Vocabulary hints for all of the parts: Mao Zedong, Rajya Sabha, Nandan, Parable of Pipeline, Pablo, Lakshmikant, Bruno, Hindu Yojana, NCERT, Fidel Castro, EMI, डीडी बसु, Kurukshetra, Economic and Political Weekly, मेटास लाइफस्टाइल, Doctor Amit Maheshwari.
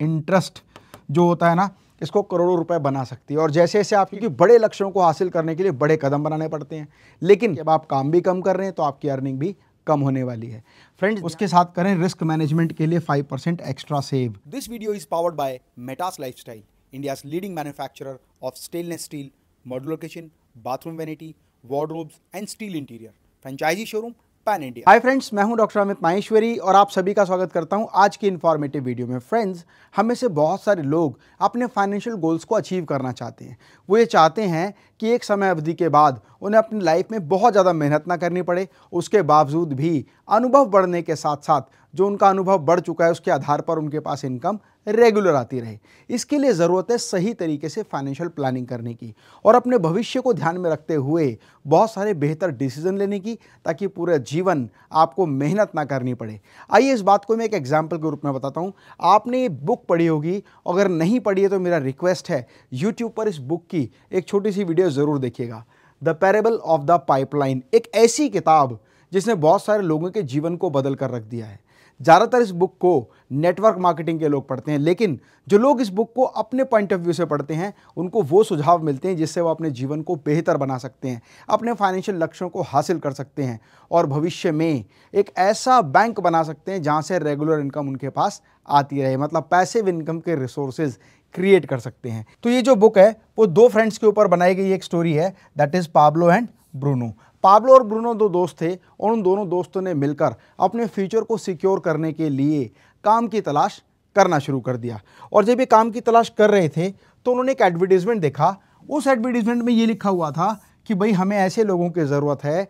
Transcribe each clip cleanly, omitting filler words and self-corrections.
Interest जो होता है ना, इसको करोड़ों रुपए बना सकती है। और जैसे जैसे आप, क्योंकि बड़े लक्ष्यों को हासिल करने के लिए बड़े कदम बनाने पड़ते हैं, लेकिन जब आप काम भी कम कर रहे हैं तो आपकी अर्निंग भी कम होने वाली है। फ्रेंड्स, उसके साथ करें रिस्क मैनेजमेंट के लिए 5% extra save. This video is powered by मेटास लाइफस्टाइल, India's leading manufacturer of stainless steel, modular kitchen, bathroom vanity, wardrobes and steel interior, franchise showroom pan India. Hi friends, मैं हूं doctor Amit Maheshwari और आप सभी का स्वागत करता हूं आज की इन्फॉर्मेटिव वीडियो में। फ्रेंड्स, हम में से बहुत सारे लोग अपने फाइनेंशियल गोल्स को अचीव करना चाहते हैं। वो ये चाहते हैं कि एक समय अवधि के बाद उन्हें अपनी लाइफ में बहुत ज़्यादा मेहनत ना करनी पड़े, उसके बावजूद भी अनुभव बढ़ने के साथ साथ जो उनका अनुभव बढ़ चुका है उसके आधार पर उनके पास इनकम रेगुलर आती रहे। इसके लिए ज़रूरत है सही तरीके से फाइनेंशियल प्लानिंग करने की और अपने भविष्य को ध्यान में रखते हुए बहुत सारे बेहतर डिसीजन लेने की, ताकि पूरा जीवन आपको मेहनत ना करनी पड़े। आइए इस बात को मैं एक एग्जाम्पल के रूप में बताता हूँ। आपने ये बुक पढ़ी होगी, अगर नहीं पढ़ी है तो मेरा रिक्वेस्ट है यूट्यूब पर इस बुक की एक छोटी सी वीडियो ज़रूर देखिएगा। The parable of the pipeline एक ऐसी किताब जिसने बहुत सारे लोगों के जीवन को बदल कर रख दिया है। ज़्यादातर इस बुक को नेटवर्क मार्केटिंग के लोग पढ़ते हैं, लेकिन जो लोग इस बुक को अपने पॉइंट ऑफ व्यू से पढ़ते हैं उनको वो सुझाव मिलते हैं जिससे वो अपने जीवन को बेहतर बना सकते हैं, अपने फाइनेंशियल लक्ष्यों को हासिल कर सकते हैं और भविष्य में एक ऐसा बैंक बना सकते हैं जहाँ से रेगुलर इनकम उनके पास आती रहे, मतलब पैसिव इनकम के रिसोर्सेज क्रिएट कर सकते हैं। तो ये जो बुक है वो दो फ्रेंड्स के ऊपर बनाई गई एक स्टोरी है, that is Pablo and Bruno. Pablo और ब्रूनो दो दोस्त थे और उन दोनों दोस्तों ने मिलकर अपने फ्यूचर को सिक्योर करने के लिए काम की तलाश करना शुरू कर दिया। और जब ये काम की तलाश कर रहे थे तो उन्होंने एक एडवर्टीजमेंट देखा। उस एडवर्टीजमेंट में ये लिखा हुआ था कि भाई हमें ऐसे लोगों की ज़रूरत है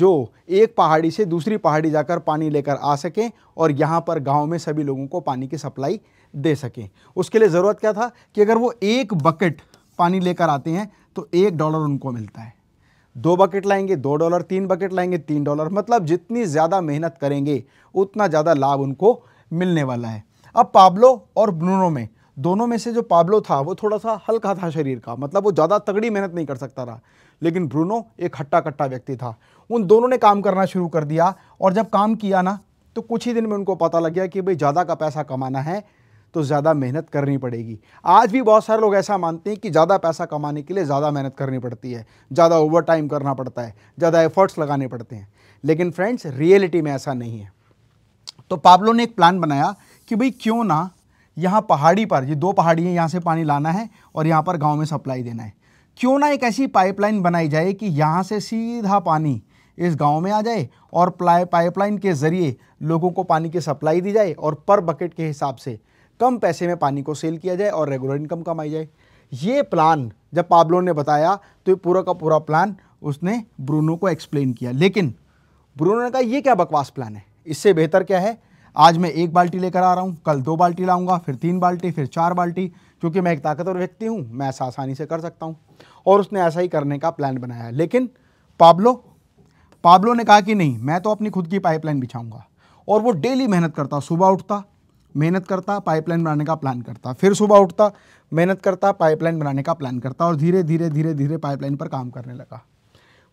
जो एक पहाड़ी से दूसरी पहाड़ी जाकर पानी लेकर आ सकें और यहाँ पर गाँव में सभी लोगों को पानी की सप्लाई दे सकें। उसके लिए ज़रूरत क्या था कि अगर वो एक बकेट पानी लेकर आते हैं तो $1 उनको मिलता है, दो बकेट लाएंगे $2, तीन बकेट लाएंगे $3। मतलब जितनी ज़्यादा मेहनत करेंगे उतना ज़्यादा लाभ उनको मिलने वाला है। अब पाब्लो और ब्रूनो में, दोनों में से जो पाब्लो था वो थोड़ा सा हल्का था शरीर का, मतलब वो ज़्यादा तगड़ी मेहनत नहीं कर सकता रहा, लेकिन ब्रूनो एक हट्टा कट्टा व्यक्ति था। उन दोनों ने काम करना शुरू कर दिया और जब काम किया ना तो कुछ ही दिन में उनको पता लग गया कि भाई ज़्यादा का पैसा कमाना है तो ज़्यादा मेहनत करनी पड़ेगी। आज भी बहुत सारे लोग ऐसा मानते हैं कि ज़्यादा पैसा कमाने के लिए ज़्यादा मेहनत करनी पड़ती है, ज़्यादा ओवर टाइम करना पड़ता है, ज़्यादा एफर्ट्स लगाने पड़ते हैं, लेकिन फ्रेंड्स रियलिटी में ऐसा नहीं है। तो पाब्लो ने एक प्लान बनाया कि भाई क्यों ना यहाँ पहाड़ी पर, ये दो पहाड़ी हैं, यहाँ से पानी लाना है और यहाँ पर गाँव में सप्लाई देना है, क्यों ना एक ऐसी पाइपलाइन बनाई जाए कि यहाँ से सीधा पानी इस गांव में आ जाए और पाइपलाइन के ज़रिए लोगों को पानी की सप्लाई दी जाए और पर बकेट के हिसाब से कम पैसे में पानी को सेल किया जाए और रेगुलर इनकम कमाई जाए। ये प्लान जब पाब्लो ने बताया तो ये पूरा का पूरा प्लान उसने ब्रूनो को एक्सप्लेन किया, लेकिन ब्रूनो ने कहा ये क्या बकवास प्लान है, इससे बेहतर क्या है आज मैं एक बाल्टी लेकर आ रहा हूँ, कल 2 बाल्टी लाऊंगा, फिर 3 बाल्टी, फिर 4 बाल्टी, क्योंकि मैं एक ताकतवर व्यक्ति हूँ, मैं ऐसा आसानी से कर सकता हूँ। और उसने ऐसा ही करने का प्लान बनाया, लेकिन पाब्लो ने कहा कि नहीं, मैं तो अपनी खुद की पाइपलाइन बिछाऊँगा। और वो डेली मेहनत करता, सुबह उठता मेहनत करता, पाइपलाइन बनाने का प्लान करता, फिर सुबह उठता मेहनत करता, पाइपलाइन बनाने का प्लान करता और धीरे धीरे धीरे धीरे पाइपलाइन पर काम करने लगा।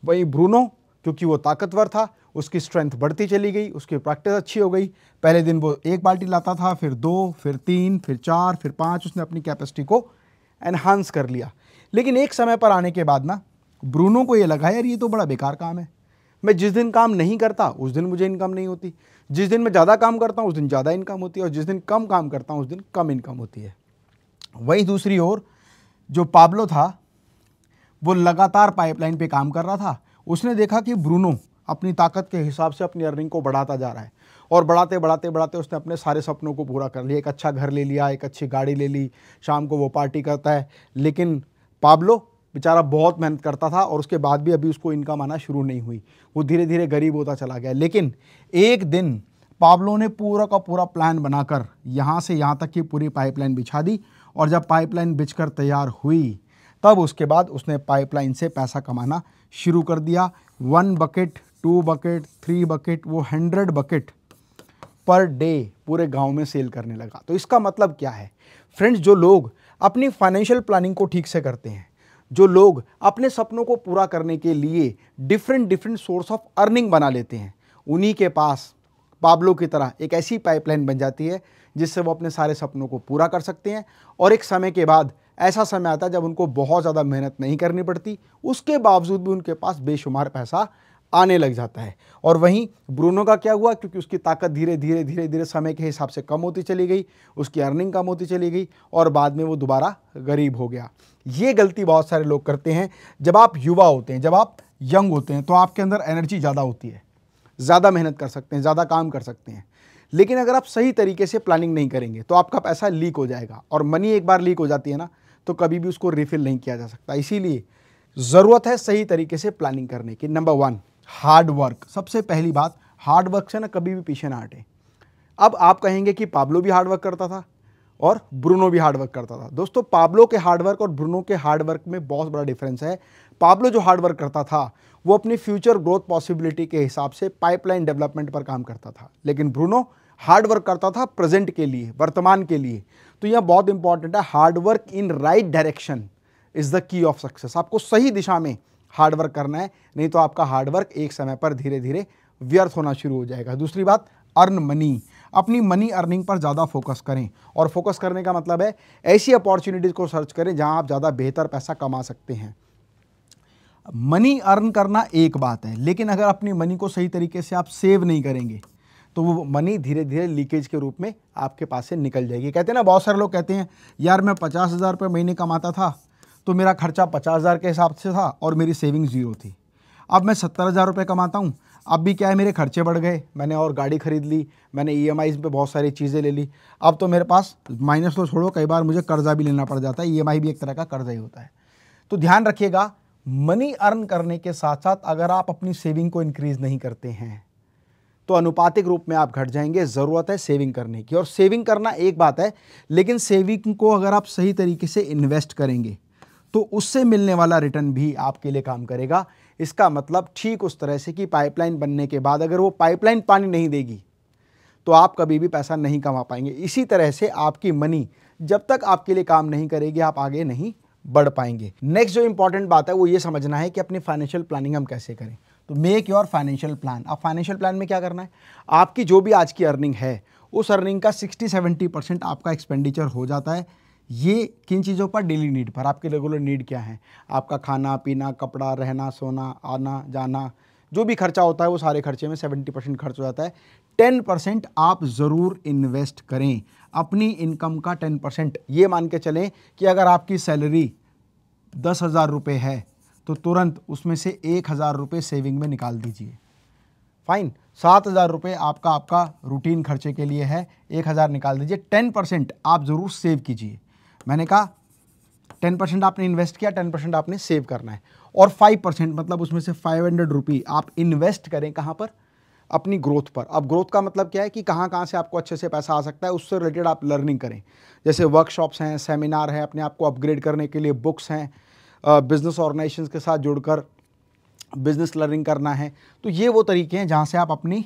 वहीं ब्रूनो, क्योंकि वो ताकतवर था, उसकी स्ट्रेंथ बढ़ती चली गई, उसकी प्रैक्टिस अच्छी हो गई। पहले दिन वो 1 बाल्टी लाता था, फिर 2, फिर 3, फिर 4, फिर 5, उसने अपनी कैपेसिटी को एनहांस कर लिया। लेकिन एक समय पर आने के बाद ना ब्रूनो को ये लगा यार ये तो बड़ा बेकार काम है, मैं जिस दिन काम नहीं करता उस दिन मुझे इनकम नहीं होती, जिस दिन मैं ज़्यादा काम करता हूँ उस दिन ज़्यादा इनकम होती है और जिस दिन कम काम करता हूँ उस दिन कम इनकम होती है। वहीं दूसरी ओर जो पाब्लो था वो लगातार पाइपलाइन पे काम कर रहा था। उसने देखा कि ब्रूनो अपनी ताकत के हिसाब से अपनी अर्निंग को बढ़ाता जा रहा है और बढ़ाते बढ़ाते बढ़ाते उसने अपने सारे सपनों को पूरा कर लिया, एक अच्छा घर ले लिया, एक अच्छी गाड़ी ले ली, शाम को वो पार्टी करता है। लेकिन पाब्लो बेचारा बहुत मेहनत करता था और उसके बाद भी अभी उसको इनकम आना शुरू नहीं हुई, वो धीरे धीरे गरीब होता चला गया। लेकिन एक दिन पाब्लो ने पूरा का पूरा प्लान बनाकर यहाँ से यहाँ तक की पूरी पाइपलाइन बिछा दी और जब पाइपलाइन बिछकर तैयार हुई तब उसके बाद उसने पाइपलाइन से पैसा कमाना शुरू कर दिया। 1 बकेट, 2 बकेट, 3 बकेट, वो 100 बकेट पर डे पूरे गाँव में सेल करने लगा। तो इसका मतलब क्या है फ्रेंड्स, जो लोग अपनी फाइनेंशियल प्लानिंग को ठीक से करते हैं, जो लोग अपने सपनों को पूरा करने के लिए डिफरेंट सोर्स ऑफ अर्निंग बना लेते हैं, उन्हीं के पास पाब्लो की तरह एक ऐसी पाइपलाइन बन जाती है जिससे वो अपने सारे सपनों को पूरा कर सकते हैं। और एक समय के बाद ऐसा समय आता है जब उनको बहुत ज़्यादा मेहनत नहीं करनी पड़ती, उसके बावजूद भी उनके पास बेशुमार पैसा आने लग जाता है। और वहीं ब्रूनो का क्या हुआ, क्योंकि उसकी ताकत धीरे धीरे धीरे धीरे समय के हिसाब से कम होती चली गई, उसकी अर्निंग कम होती चली गई और बाद में वो दोबारा गरीब हो गया। ये गलती बहुत सारे लोग करते हैं। जब आप युवा होते हैं, जब आप यंग होते हैं, तो आपके अंदर एनर्जी ज़्यादा होती है, ज़्यादा मेहनत कर सकते हैं, ज़्यादा काम कर सकते हैं। लेकिन अगर आप सही तरीके से प्लानिंग नहीं करेंगे तो आपका पैसा लीक हो जाएगा, और मनी एक बार लीक हो जाती है ना तो कभी भी उसको रिफ़िल नहीं किया जा सकता। इसीलिए ज़रूरत है सही तरीके से प्लानिंग करने की। Number 1, hard work. सबसे पहली बात, हार्ड वर्क से ना कभी भी पीछे ना हटें। अब आप कहेंगे कि पाब्लो भी हार्ड वर्क करता था और ब्रूनो भी हार्ड वर्क करता था। दोस्तों, पाब्लो के हार्ड वर्क और ब्रूनो के हार्ड वर्क में बहुत बड़ा डिफरेंस है। पाब्लो जो हार्ड वर्क करता था वो अपनी फ्यूचर ग्रोथ पॉसिबिलिटी के हिसाब से पाइपलाइन डेवलपमेंट पर काम करता था, लेकिन ब्रूनो हार्ड वर्क करता था प्रेजेंट के लिए, वर्तमान के लिए। तो यह बहुत इंपॉर्टेंट है, hard work in right direction is the key of success. आपको सही दिशा में हार्ड वर्क करना है, नहीं तो आपका हार्ड वर्क एक समय पर धीरे धीरे व्यर्थ होना शुरू हो जाएगा। दूसरी बात, अर्न मनी। अपनी मनी अर्निंग पर ज़्यादा फोकस करें, और फोकस करने का मतलब है ऐसी अपॉर्चुनिटीज़ को सर्च करें जहां आप ज़्यादा बेहतर पैसा कमा सकते हैं। मनी अर्न करना एक बात है, लेकिन अगर अपनी मनी को सही तरीके से आप सेव नहीं करेंगे तो वो मनी धीरे धीरे लीकेज के रूप में आपके पास से निकल जाएगी। कहते हैं ना, बहुत सारे लोग कहते हैं यार मैं 50,000 रुपये महीने कमाता था तो मेरा खर्चा 50,000 के हिसाब से था और मेरी सेविंग 0 थी। अब मैं 70,000 रुपये कमाता हूँ, अब भी क्या है, मेरे खर्चे बढ़ गए, मैंने और गाड़ी खरीद ली, मैंने EMIs पे बहुत सारी चीज़ें ले ली, अब तो मेरे पास माइनस तो छोड़ो, कई बार मुझे कर्जा भी लेना पड़ जाता है। EMI भी एक तरह का कर्जा ही होता है। तो ध्यान रखिएगा, मनी अर्न करने के साथ साथ अगर आप अपनी सेविंग को इंक्रीज़ नहीं करते हैं तो अनुपातिक रूप में आप घट जाएंगे। ज़रूरत है सेविंग करने की, और सेविंग करना एक बात है, लेकिन सेविंग को अगर आप सही तरीके से इन्वेस्ट करेंगे तो उससे मिलने वाला रिटर्न भी आपके लिए काम करेगा। इसका मतलब ठीक उस तरह से कि पाइपलाइन बनने के बाद अगर वो पाइपलाइन पानी नहीं देगी तो आप कभी भी पैसा नहीं कमा पाएंगे। इसी तरह से आपकी मनी जब तक आपके लिए काम नहीं करेगी आप आगे नहीं बढ़ पाएंगे। नेक्स्ट जो इंपॉर्टेंट बात है वो ये समझना है कि अपनी फाइनेंशियल प्लानिंग हम कैसे करें। तो मेक योर फाइनेंशियल प्लान। अब फाइनेंशियल प्लान में क्या करना है, आपकी जो भी आज की अर्निंग है उस अर्निंग का 60-70% आपका एक्सपेंडिचर हो जाता है। ये किन चीज़ों पर, डेली नीड पर। आपके रेगुलर नीड क्या है, आपका खाना पीना, कपड़ा, रहना सोना, आना जाना, जो भी खर्चा होता है वो सारे खर्चे में 70% खर्च हो जाता है। 10% आप ज़रूर इन्वेस्ट करें, अपनी इनकम का 10%। ये मान के चलें कि अगर आपकी सैलरी 10,000 रुपये है तो तुरंत उसमें से 1,000 रुपये सेविंग में निकाल दीजिए। फाइन, 7,000 रुपये आपका रूटीन खर्चे के लिए है, 1,000 निकाल दीजिए। 10% आप ज़रूर सेव कीजिए। मैंने कहा 10% आपने इन्वेस्ट किया, 10% आपने सेव करना है, और 5% मतलब उसमें से 500 रुपये आप इन्वेस्ट करें। कहाँ पर, अपनी ग्रोथ पर। अब ग्रोथ का मतलब क्या है कि कहाँ कहाँ से आपको अच्छे से पैसा आ सकता है, उससे रिलेटेड आप लर्निंग करें। जैसे वर्कशॉप्स हैं, सेमिनार हैं, अपने आप को अपग्रेड करने के लिए बुक्स हैं, बिजनेस ऑर्गेनाइजेशंस के साथ जुड़कर बिजनेस लर्निंग करना है। तो ये वो तरीके हैं जहाँ से आप अपनी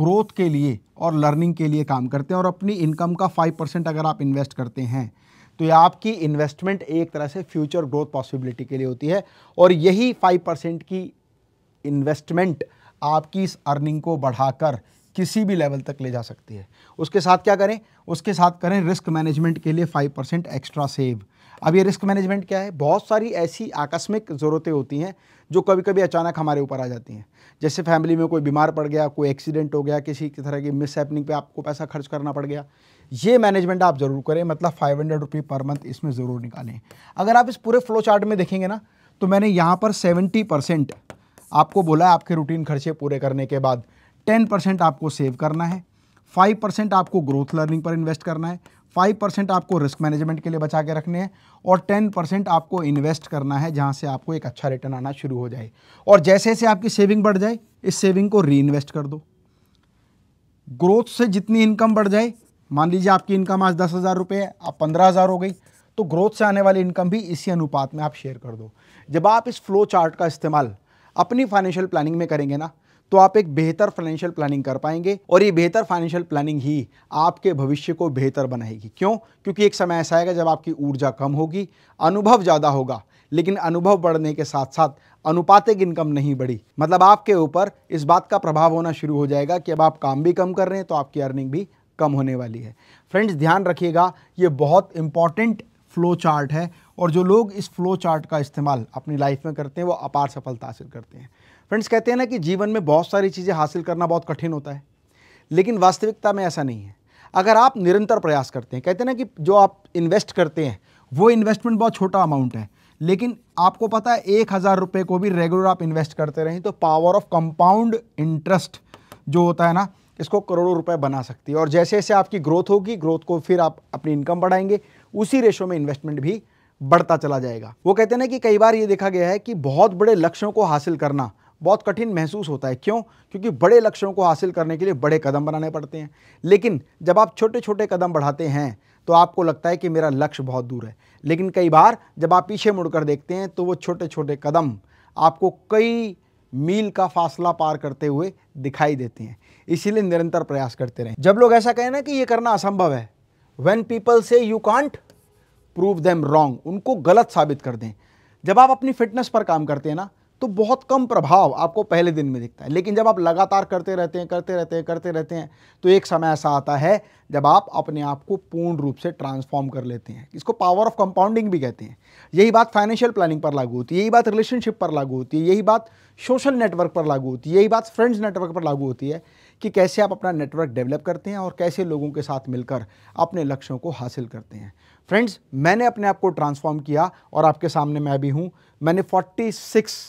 ग्रोथ के लिए और लर्निंग के लिए काम करते हैं। और अपनी इनकम का 5% अगर आप इन्वेस्ट करते हैं तो ये आपकी इन्वेस्टमेंट एक तरह से फ्यूचर ग्रोथ पॉसिबिलिटी के लिए होती है, और यही 5% की इन्वेस्टमेंट आपकी इस अर्निंग को बढ़ाकर किसी भी लेवल तक ले जा सकती है। उसके साथ क्या करें, उसके साथ करें रिस्क मैनेजमेंट के लिए 5% एक्स्ट्रा सेव। अब ये रिस्क मैनेजमेंट क्या है, बहुत सारी ऐसी आकस्मिक ज़रूरतें होती हैं जो कभी कभी अचानक हमारे ऊपर आ जाती हैं। जैसे फैमिली में कोई बीमार पड़ गया, कोई एक्सीडेंट हो गया, किसी की तरह की मिसहैपनिंग पे आपको पैसा खर्च करना पड़ गया, ये मैनेजमेंट आप ज़रूर करें। मतलब 500 रुपये पर मंथ इसमें ज़रूर निकालें। अगर आप इस पूरे फ्लो चार्ट में देखेंगे ना तो मैंने यहाँ पर 70% आपको बोला है आपके रूटीन खर्चे पूरे करने के बाद, 10% आपको सेव करना है, 5% आपको ग्रोथ लर्निंग पर इन्वेस्ट करना है, 5% आपको रिस्क मैनेजमेंट के लिए बचा के रखने हैं, और 10% आपको इन्वेस्ट करना है जहाँ से आपको एक अच्छा रिटर्न आना शुरू हो जाए। और जैसे जैसे आपकी सेविंग बढ़ जाए इस सेविंग को रीइन्वेस्ट कर दो। ग्रोथ से जितनी इनकम बढ़ जाए, मान लीजिए आपकी इनकम आज 10,000 रुपये है, आप 15,000 हो गई, तो ग्रोथ से आने वाली इनकम भी इसी अनुपात में आप शेयर कर दो। जब आप इस फ्लो चार्ट का इस्तेमाल अपनी फाइनेंशियल प्लानिंग में करेंगे ना तो आप एक बेहतर फाइनेंशियल प्लानिंग कर पाएंगे। और ये बेहतर फाइनेंशियल प्लानिंग ही आपके भविष्य को बेहतर बनाएगी। क्यों? क्योंकि एक समय ऐसा आएगा जब आपकी ऊर्जा कम होगी, अनुभव ज़्यादा होगा, लेकिन अनुभव बढ़ने के साथ साथ अनुपातिक इनकम नहीं बढ़ी। मतलब आपके ऊपर इस बात का प्रभाव होना शुरू हो जाएगा कि अब आप काम भी कम कर रहे हैं तो आपकी अर्निंग भी कम होने वाली है। फ्रेंड्स ध्यान रखिएगा, ये बहुत इंपॉर्टेंट फ्लो चार्ट है और जो लोग इस फ्लो चार्ट का इस्तेमाल अपनी लाइफ में करते हैं वो अपार सफलता हासिल करते हैं। फ्रेंड्स कहते हैं ना कि जीवन में बहुत सारी चीज़ें हासिल करना बहुत कठिन होता है, लेकिन वास्तविकता में ऐसा नहीं है। अगर आप निरंतर प्रयास करते हैं, कहते हैं ना कि जो आप इन्वेस्ट करते हैं वो इन्वेस्टमेंट बहुत छोटा अमाउंट है, लेकिन आपको पता है 1,000 रुपये को भी रेगुलर आप इन्वेस्ट करते रहें तो पावर ऑफ कंपाउंड इंटरेस्ट जो होता है ना, इसको करोड़ों रुपए बना सकती है। और जैसे जैसे आपकी ग्रोथ होगी, ग्रोथ को फिर आप अपनी इनकम बढ़ाएंगे, उसी रेशो में इन्वेस्टमेंट भी बढ़ता चला जाएगा। वो कहते हैं ना कि कई बार ये देखा गया है कि बहुत बड़े लक्ष्यों को हासिल करना बहुत कठिन महसूस होता है। क्यों? क्योंकि बड़े लक्ष्यों को हासिल करने के लिए बड़े कदम बनाने पड़ते हैं, लेकिन जब आप छोटे छोटे कदम बढ़ाते हैं तो आपको लगता है कि मेरा लक्ष्य बहुत दूर है। लेकिन कई बार जब आप पीछे मुड़कर देखते हैं तो वो छोटे छोटे कदम आपको कई मील का फासला पार करते हुए दिखाई देते हैं। इसीलिए निरंतर प्रयास करते रहें। जब लोग ऐसा कहें ना कि ये करना असंभव है, व्हेन पीपल से you can't prove them wrong, उनको गलत साबित कर दें। जब आप अपनी फिटनेस पर काम करते हैं ना तो बहुत कम प्रभाव आपको पहले दिन में दिखता है, लेकिन जब आप लगातार करते रहते हैं तो एक समय ऐसा आता है जब आप अपने आप को पूर्ण रूप से ट्रांसफॉर्म कर लेते हैं। इसको पावर ऑफ कंपाउंडिंग भी कहते हैं। यही बात फाइनेंशियल प्लानिंग पर लागू होती है, यही बात रिलेशनशिप पर लागू होती है, यही बात सोशल नेटवर्क पर लागू होती है, यही बात फ्रेंड्स नेटवर्क पर लागू होती है कि कैसे आप अपना नेटवर्क डेवलप करते हैं और कैसे लोगों के साथ मिलकर अपने लक्ष्यों को हासिल करते हैं। फ्रेंड्स मैंने अपने आप को ट्रांसफॉर्म किया और आपके सामने मैं अभी हूँ। मैंने 46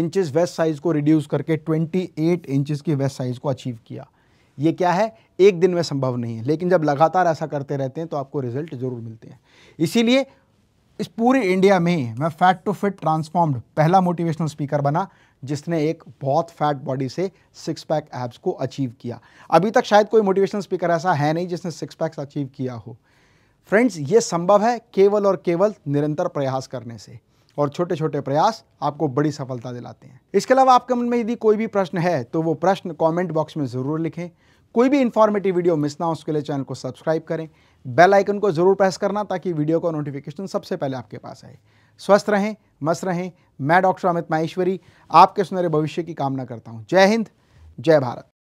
इंचेस वेस्ट साइज़ को रिड्यूस करके 28 इंचेस की वेस्ट साइज़ को अचीव किया। ये क्या है? एक दिन में संभव नहीं है, लेकिन जब लगातार ऐसा करते रहते हैं तो आपको रिजल्ट ज़रूर मिलते हैं। इसीलिए इस पूरे इंडिया में मैं फैट टू फिट ट्रांसफॉर्म्ड पहला मोटिवेशनल स्पीकर बना जिसने एक बहुत फैट बॉडी से 6 पैक एब्स को अचीव किया। अभी तक शायद कोई मोटिवेशनल स्पीकर ऐसा है नहीं जिसने 6 पैक्स अचीव किया हो। फ्रेंड्स ये संभव है केवल और केवल निरंतर प्रयास करने से, और छोटे छोटे प्रयास आपको बड़ी सफलता दिलाते हैं। इसके अलावा आपके मन में यदि कोई भी प्रश्न है तो वो प्रश्न कमेंट बॉक्स में ज़रूर लिखें। कोई भी इन्फॉर्मेटिव वीडियो मिस ना हो उसके लिए चैनल को सब्सक्राइब करें। बेल आइकन को ज़रूर प्रेस करना ताकि वीडियो का नोटिफिकेशन सबसे पहले आपके पास आए। स्वस्थ रहें, मस्त रहें। मैं डॉक्टर अमित माहेश्वरी आपके सुनहरे भविष्य की कामना करता हूँ। जय हिंद, जय भारत।